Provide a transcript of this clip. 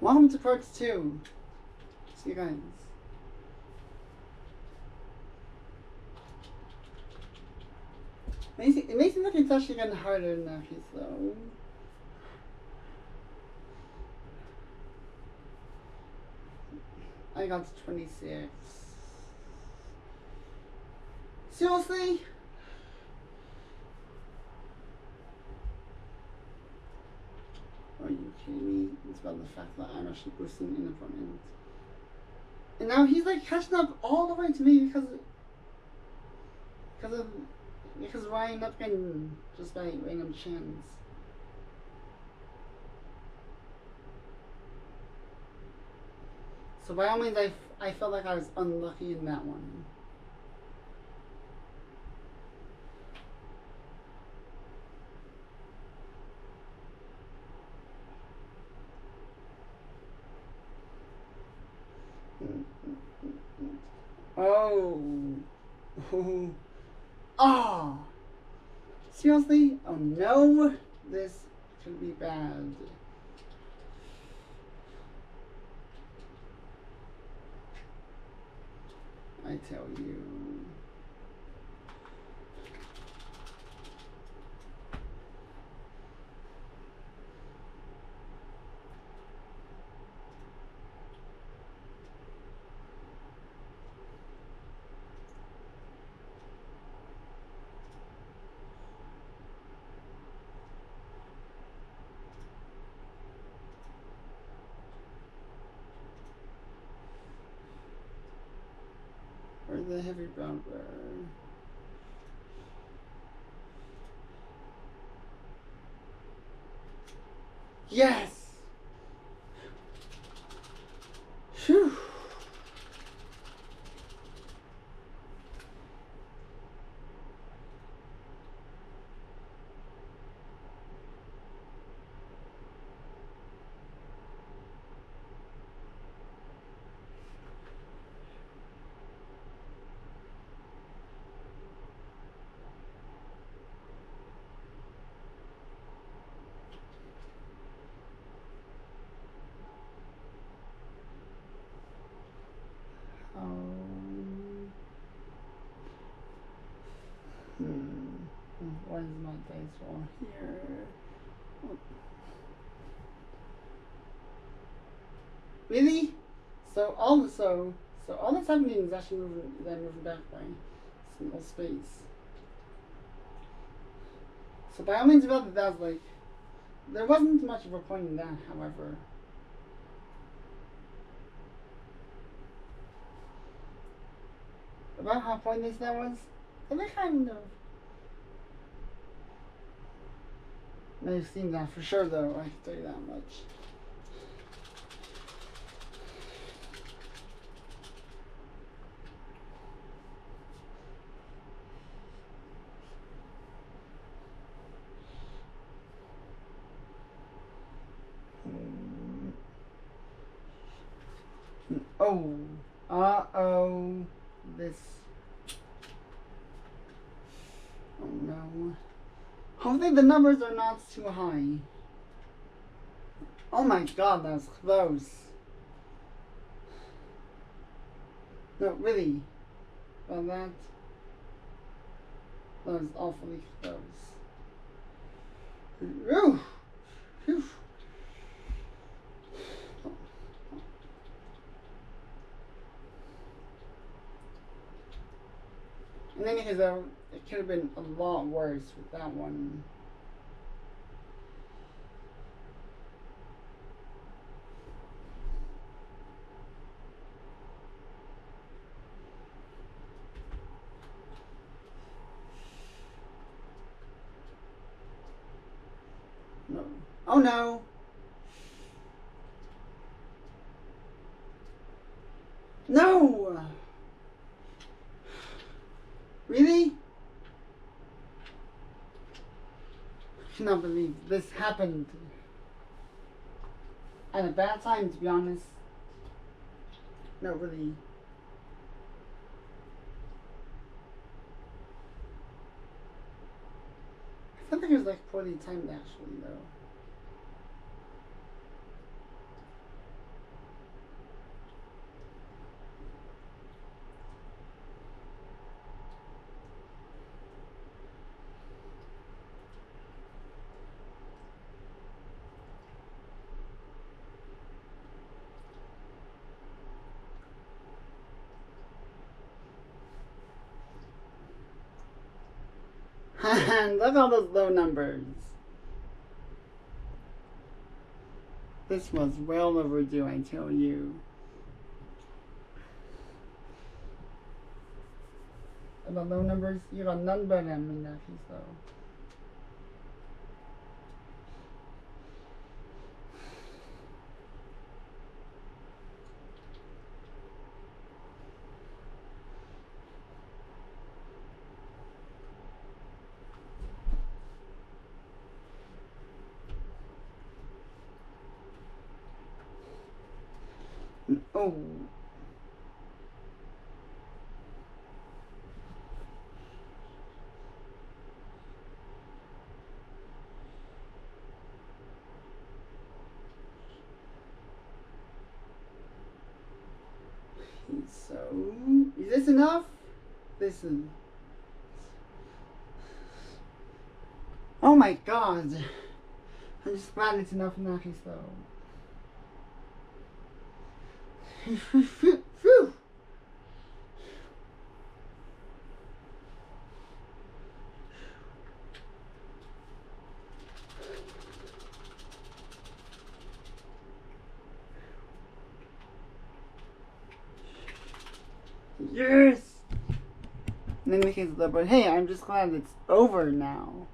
Welcome to part 2. See you guys. It makes it look like it's actually getting harder than that piece though. I got to 26. Seriously? Are you kidding me? It's about the fact that I'm actually boosting in the front end. And now he's like catching up all the way to me because Ryan up getting just by random chance. So by all means I felt like I was unlucky in that one. Oh. Oh. Seriously? Oh no. This could be bad. I tell you. The heavy brown bear. Yes. Phew. What is my dice roll here? Oh. Really? So all that's happening is actually moving back by single space. So by all means about that, like there wasn't much of a point in that, however. About how pointless that was? And I kind of I've seen that for sure though, I can tell you that much. Oh, uh-oh, this. Oh no. Hopefully the numbers are not too high. Oh my god, that was close. No, really. Well, that was awfully close. Whew. Whew. In any case, though, it could have been a lot worse with that one. No. Oh no! No! Really? I cannot believe this happened at a bad time, to be honest. No, really. I feel like it was like poorly timed actually though. And look at all those low numbers. This was well overdue, I tell you. And the low numbers, you got none but them in that piece, though. Oh. So, is this enough? Listen. Oh my God. I'm just glad it's enough now, so. Yes! And then we can, but hey, I'm just glad it's over now.